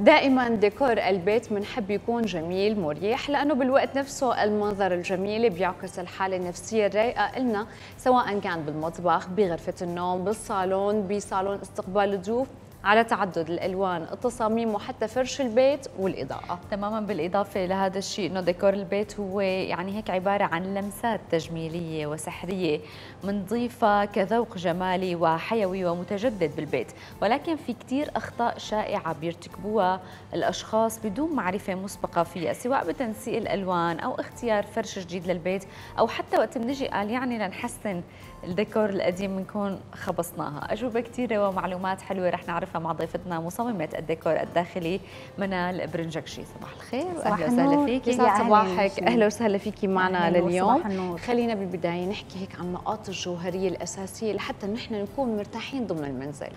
دائما ديكور البيت بنحب يكون جميل مريح، لأنه بالوقت نفسه المنظر الجميل بيعكس الحالة النفسية الرايقة إلنا، سواء كان بالمطبخ، بغرفة النوم، بالصالون، بصالون استقبال الضيوف، على تعدد الألوان، التصاميم وحتى فرش البيت والإضاءة. تماما، بالإضافة لهذا الشيء إنه ديكور البيت هو يعني هيك عبارة عن لمسات تجميلية وسحرية منضيفة كذوق جمالي وحيوي ومتجدد بالبيت، ولكن في كتير أخطاء شائعة بيرتكبوها الأشخاص بدون معرفة مسبقة فيها، سواء بتنسيق الألوان أو اختيار فرش جديد للبيت، أو حتى وقت بنجي قال يعني لنحسن الديكور القديم بنكون خبصناها. أجوبة كتيرة ومعلومات حلوة رح نعرفها مع ضيفتنا مصممة الديكور الداخلي منال برنجكشي. صباح الخير واهلا وسهلا فيكي. صباحك، اهلا وسهلا فيكي معنا لليوم. خلينا بالبداية نحكي هيك عن النقاط الجوهرية الأساسية لحتى نحن نكون مرتاحين ضمن المنزل.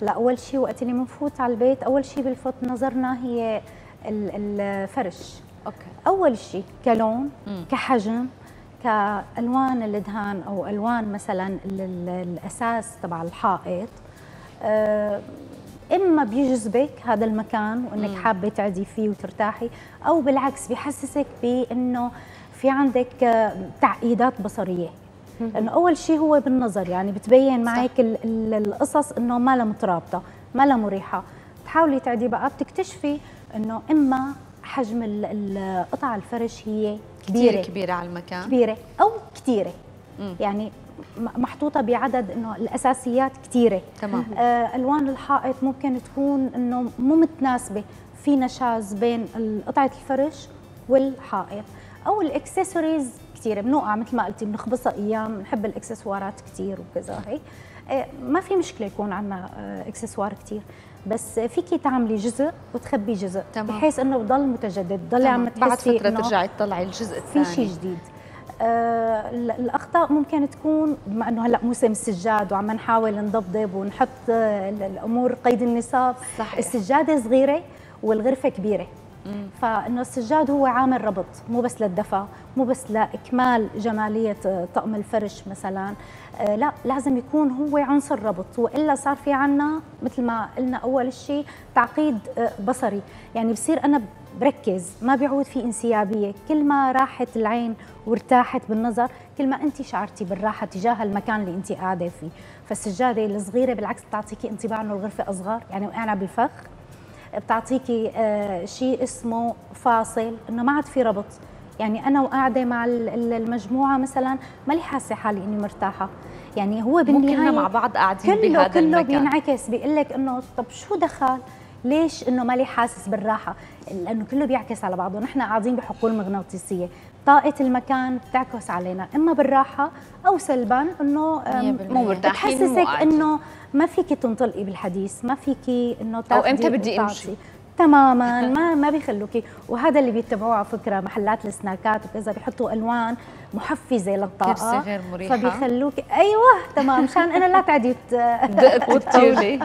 لا، أول شيء وقت اللي بنفوت على البيت أول شيء بلفت نظرنا هي الفرش. أوكي. أول شيء كلون، كحجم، كألوان الدهان أو ألوان مثلا الأساس تبع الحائط، إما بيجذبك هذا المكان وإنك حابة تعدي فيه وترتاحي، أو بالعكس بيحسسك بإنه في عندك تعقيدات بصرية. لأنه أول شيء هو بالنظر، يعني بتبين معك القصص إنه ما لها مترابطة، ما لها مريحة، تحاولي تعدي بقى بتكتشفي إنه إما حجم قطع الفرش هي كبيرة كبيرة على المكان، كبيرة أو كتيرة، يعني محطوطة بعدد إنه الأساسيات كتيرة. تمام. ألوان الحائط ممكن تكون إنه مو متناسبة، في نشاز بين قطعة الفرش والحائط، أو الإكسسوارز كتيرة، بنوقع مثل ما قلتي بنخبصها أيام، بنحب الإكسسوارات كتير وكذا. هي ما في مشكلة يكون عندنا إكسسوار كتير، بس فيكي تعملي جزء وتخبي جزء. تمام. بحيث إنه بضل متجدد، بضل عم تحسي بعد فترة ترجعي تطلعي الجزء الثاني في شيء جديد. الأخطاء ممكن تكون بما أنه هلأ موسم السجاد وعم نحاول نضبضب ونحط الأمور قيد النصاب. صحيح. السجادة صغيرة والغرفة كبيرة، فإنه السجاد هو عامل ربط، مو بس للدفى، مو بس لإكمال جمالية طقم الفرش مثلا، لا، لازم يكون هو عنصر ربط، وإلا صار في عنا مثل ما قلنا أول شيء تعقيد بصري، يعني بصير أنا بركز، ما بيعود في انسيابية. كل ما راحت العين وارتاحت بالنظر، كل ما أنت شعرتي بالراحة تجاه المكان اللي أنت قاعدة فيه. فالسجادة الصغيرة بالعكس بتعطيكي انطباع إنه الغرفة أصغر، يعني وقعنا بالفخ، بتعطيكي شيء اسمه فاصل، إنه ما عاد في ربط، يعني أنا وقاعدة مع المجموعة مثلا مالي حاسة حالي إني مرتاحة، يعني هو بالنهاية ممكن مع بعض قاعدين بهذا المكان كله بينعكس، بيقول لك إنه طب شو دخل؟ ليش إنه مالي حاسس بالراحة؟ لأنه كله بيعكس على بعضه، ونحن قاعدين بحقول مغناطيسية، طاقة المكان بتعكس علينا إما بالراحة أو سلباً، إنه مو مرتاحين، بتحسسك إنه ما فيكي تنطلقي بالحديث، ما فيكي إنه أو إمتى بدي أمشي تماماً، ما بيخلوكي. وهذا اللي بيتبعوه على فكرة محلات السناكات وكذا، بيحطوا ألوان محفزة للطاقة، كرسي غير مريحة، فبيخلوكي أيوه تمام، مشان أنا لا تعديت دقت وتطيري.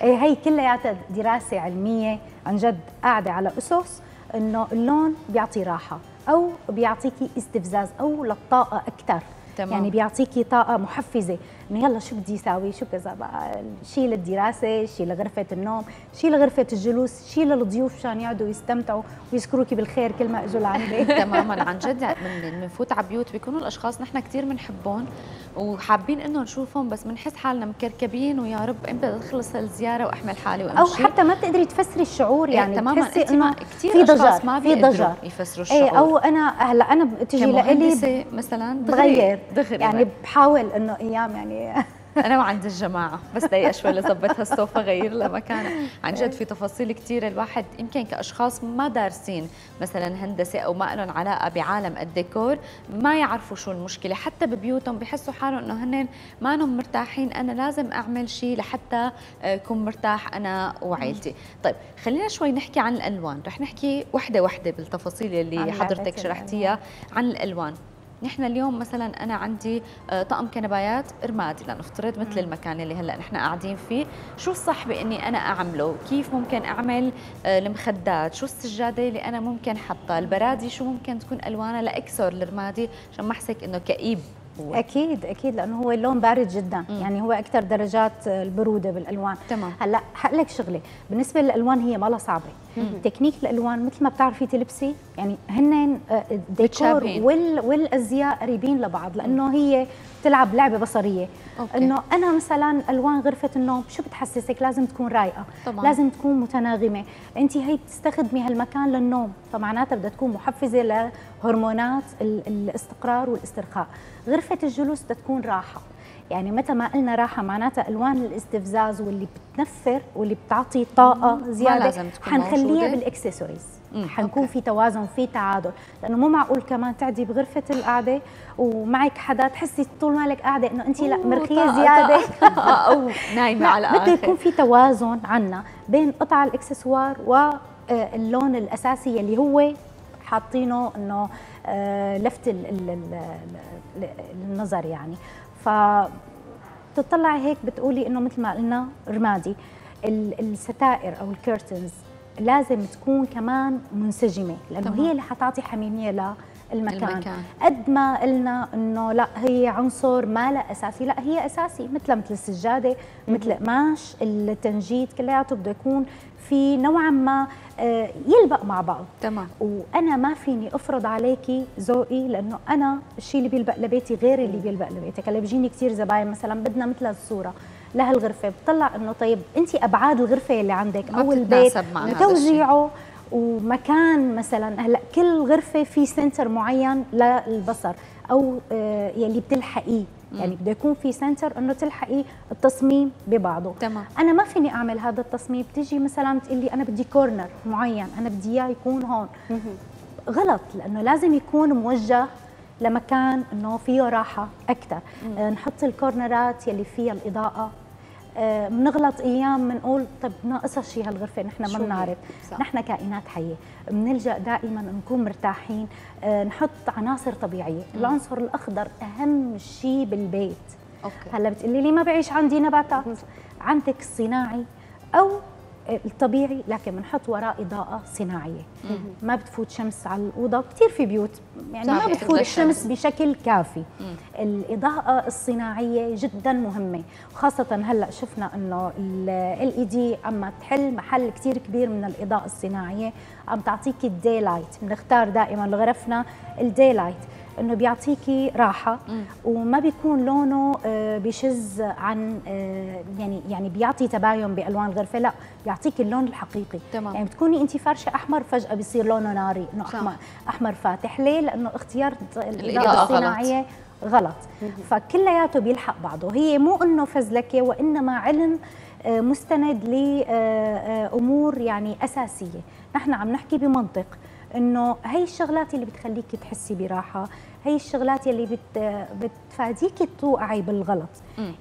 هي كلياتها دراسة علمية عن جد قاعدة على أسس إنه اللون بيعطي راحة أو بيعطيكي استفزاز أو للطاقة أكثر. تمام. يعني بيعطيكي طاقة محفزة، إنه يلا شو بدي أساوي، شو كذا بقى، شيء للدراسة، شيء لغرفة النوم، شيء لغرفة الجلوس، شيء للضيوف عشان يقعدوا يستمتعوا ويذكروكي بالخير كل ما إجوا لعندي. تماما، عن جد بنفوت على بيوت بيكونوا الأشخاص نحن كثير بنحبهم وحابين إنه نشوفهم، بس بنحس حالنا مكركبين ويا رب إمتى تخلص الزيارة وأحمل حالي وأمشي، أو حتى ما بتقدري تفسري الشعور، يعني بتحسي إنه في ضجر، ما بيقدروا يفسروا الشعور. إيه، أو أنا هلا أنا بتجي لإلي مثلا بغير دغري، يعني بحاول إنه أيام، يعني أنا وعند الجماعة بس دقيقة شوي لظبط هالصوفة غير لها مكانها. عن جد في تفاصيل كثيرة الواحد يمكن كأشخاص ما دارسين مثلا هندسة أو ما لهم علاقة بعالم الديكور ما يعرفوا شو المشكلة، حتى ببيوتهم بحسوا حالهم إنه هن ما هم مرتاحين، أنا لازم أعمل شيء لحتى أكون مرتاح أنا وعائلتي. طيب خلينا شوي نحكي عن الألوان، رح نحكي وحدة وحدة بالتفاصيل اللي حضرتك شرحتيها عن الألوان. نحن اليوم مثلا أنا عندي طقم كنبايات رمادي لنفترض، مثل المكان اللي هلا نحن قاعدين فيه، شو الصح بإني أنا أعمله؟ كيف ممكن أعمل المخدات؟ شو السجادة اللي أنا ممكن حطها؟ البرادي شو ممكن تكون ألوانها لأكسر الرمادي عشان ما أحسك إنه كئيب قوة. اكيد اكيد، لانه هو اللون بارد جدا، يعني هو اكثر درجات البروده بالالوان. تمام. هلا حقول لك شغله، بالنسبه للالوان هي ما لها صعبه، تكنيك الالوان مثل ما بتعرفي تلبسي، يعني هن الديكور والازياء قريبين لبعض، لانه هي بتلعب لعبه بصريه. انه انا مثلا الوان غرفه النوم شو بتحسسك؟ لازم تكون رايقه، لازم تكون متناغمه، انت هي بتستخدمي هالمكان للنوم، فمعناتها بدها تكون محفزه لهرمونات الاستقرار والاسترخاء. غرفه الجلوس بدها تكون راحه، يعني متى ما قلنا راحه معناتها الوان الاستفزاز واللي بتنفر واللي بتعطي طاقه زياده حنخليها بالاكسسوارز، حنكون في توازن، في تعادل، لانه مو معقول كمان تعدي بغرفه القعده ومعك حدا تحسي طول مالك قاعده انه انت لا مرخيه زياده او نايمه على الاخر. بده يكون في توازن عنا بين قطع الاكسسوار واللون الاساسي اللي هو حاطينه انه لفت النظر. يعني فتطلعي هيك بتقولي انه مثل ما قلنا رمادي. الستائر او الكيرتنز لازم تكون كمان منسجمه، لانه هي اللي حتعطي حميميه للمكان. قد ما قلنا انه لا هي عنصر ما لا اساسي، لا هي اساسي، مثل السجاده، مثل قماش، التنجيد، كلياته بده يكون في نوعا ما يلبق مع بعض. تمام. وانا ما فيني افرض عليكي ذوقي، لانه انا الشيء اللي بيلبق لبيتي غير اللي بيلبق لبيتك. هلا بيجيني كثير زباين مثلا بدنا مثل الصوره لهالغرفه، بتطلع انه طيب انت ابعاد الغرفه اللي عندك او البيت توزيعه ومكان مثلا. هلا كل غرفه في سنتر معين للبصر او يلي بتلحقيه، يعني بده يكون في سنتر انه تلحقي التصميم ببعضه. تمام. انا ما فيني اعمل هذا التصميم، بتيجي مثلا بتقول لي انا بدي كورنر معين، انا بدي اياه يكون هون. غلط، لانه لازم يكون موجه لمكان انه فيه راحه اكثر. نحط الكورنرات يلي فيها الاضاءه، بنغلط ايام بنقول طب ناقصها شيء هالغرفه، نحن ما بنعرف، نحن كائنات حيه، بنلجا دائما نكون مرتاحين، نحط عناصر طبيعيه، العنصر الاخضر اهم شيء بالبيت. أوكي. هلا بتقولي لي ما بعيش عندي نباتات، عندك الصناعي او الطبيعي، لكن بنحط وراء اضاءه صناعيه، ما بتفوت شمس على الاوضه، كثير في بيوت يعني ما بتفوت الشمس بشكل كافي. الاضاءه الصناعيه جدا مهمه، وخاصه هلا شفنا انه LED عم تحل محل كثير كبير من الاضاءه الصناعيه، عم تعطيكي الداي لايت. بنختار دائما لغرفنا الداي لايت انه بيعطيكي راحه وما بيكون لونه بشز عن يعني بيعطي تباين بالوان الغرفه، لا بيعطيكي اللون الحقيقي. تمام. يعني بتكوني انت فرشه احمر فجاه بيصير لونه ناري، انه احمر احمر فاتح. ليه؟ لانه اختيار الاضاءه الصناعيه غلط. فكلياته بيلحق بعضه، هي مو انه فزلكه، وانما علم مستند لامور يعني اساسيه. نحن عم نحكي بمنطق انه هي الشغلات اللي بتخليكي تحسي براحه، هي الشغلات اللي بتفاديكي توقعي بالغلط.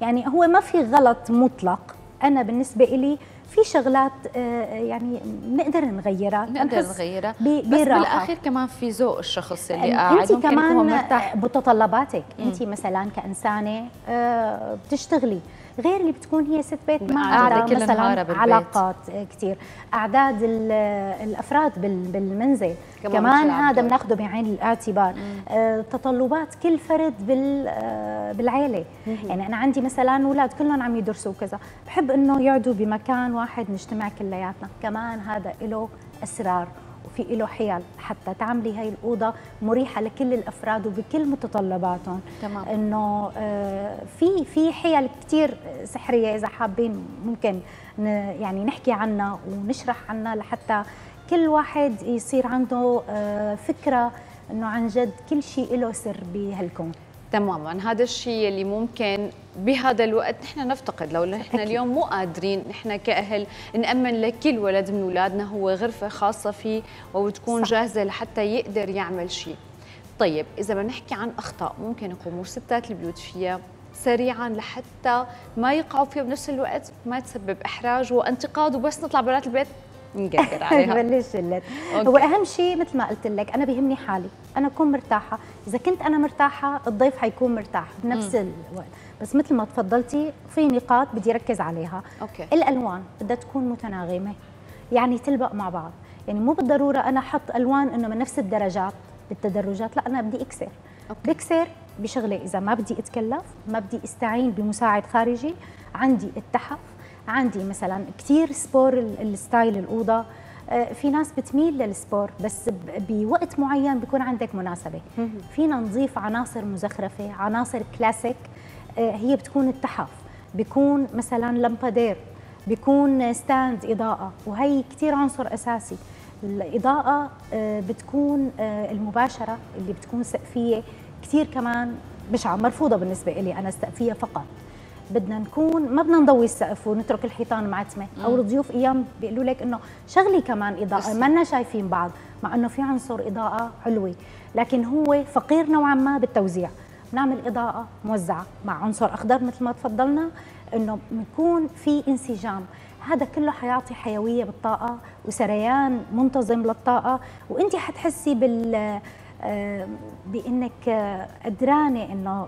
يعني هو ما في غلط مطلق، انا بالنسبه لي في شغلات يعني بنقدر نغيرها، بس بالاخر كمان في ذوق الشخص اللي قاعد، ممكن كمان هو مرتاح بمتطلباتك. انت مثلا كانسانه بتشتغلي غير اللي بتكون هي ست بيت، ما قاعده مثلا علاقات كثير، اعداد الافراد بالمنزل كمان هذا بناخده بعين الاعتبار، تطلبات كل فرد بالعيله. يعني انا عندي مثلا اولاد كلهم عم يدرسوا وكذا، بحب انه يقعدوا بمكان واحد نجتمع كلياتنا، كمان هذا له اسرار وفي له حيل حتى تعملي هي الاوضه مريحه لكل الافراد وبكل متطلباتهم. تمام. انه في حيل كثير سحريه اذا حابين ممكن يعني نحكي عنها ونشرح عنها لحتى كل واحد يصير عنده فكره انه عن جد كل شيء له سر بهالكون. تماما، هذا الشيء اللي ممكن بهذا الوقت نحن نفتقد، لو نحن اليوم مو قادرين نحن كأهل نأمن لكل ولد من اولادنا هو غرفه خاصه فيه وتكون جاهزه لحتى يقدر يعمل شيء. طيب اذا بنحكي عن اخطاء ممكن يقوموا ستات البيوت فيها سريعا لحتى ما يقعوا فيها، بنفس الوقت ما تسبب احراج وانتقاد وبس نطلع برات البيت نقدر عليها. بلش اللت. هو اهم شيء مثل ما قلت لك، انا بيهمني حالي، انا اكون مرتاحه، اذا كنت انا مرتاحه الضيف حيكون مرتاح بنفس الوقت. بس مثل ما تفضلتي في نقاط بدي ركز عليها. أوكي. الالوان بدها تكون متناغمه، يعني تلبق مع بعض، يعني مو بالضروره انا احط الوان انه من نفس الدرجات بالتدرجات، لا انا بدي اكسر. أوكي. بكسر بشغله اذا ما بدي اتكلف، ما بدي استعين بمساعد خارجي، عندي التحف، عندي مثلا كثير سبور الستايل الاوضه، في ناس بتميل للسبور بس بوقت معين بيكون عندك مناسبه، فينا نضيف عناصر مزخرفه، عناصر كلاسيك، هي بتكون التحف، بيكون مثلا لمبادير، بيكون ستاند اضاءه، وهي كثير عنصر اساسي. الاضاءه بتكون المباشره اللي بتكون سقفيه، كثير كمان بشعه مرفوضه بالنسبه لي انا السقفيه فقط. بدنا نكون ما بدنا نضوي السقف ونترك الحيطان معتمه، او الضيوف ايام بيقولوا لك انه شغلي كمان اضاءه، ما لنا شايفين بعض، مع انه في عنصر اضاءه علوي، لكن هو فقير نوعا ما بالتوزيع. بنعمل اضاءه موزعه مع عنصر اخضر مثل ما تفضلنا، انه بنكون في انسجام، هذا كله حيعطي حيويه بالطاقه وسريان منتظم للطاقه، وانت حتحسي بانك قدرانه انه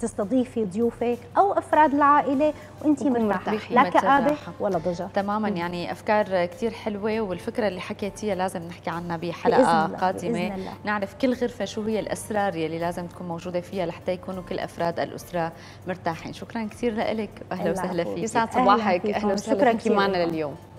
تستضيفي ضيوفك او افراد العائله وانت مرتاحه، لا كآبه ولا ضجه. تماما، يعني افكار كثير حلوه، والفكره اللي حكيتيها لازم نحكي عنها بحلقه قادمه، نعرف كل غرفه شو هي الاسرار يلي لازم تكون موجوده فيها لحتى يكونوا كل افراد الاسره مرتاحين. شكرا كثير لك، اهلا وسهلا فيك، يسعد صباحك. اهلا وسهلا، شكرا كمان لليوم.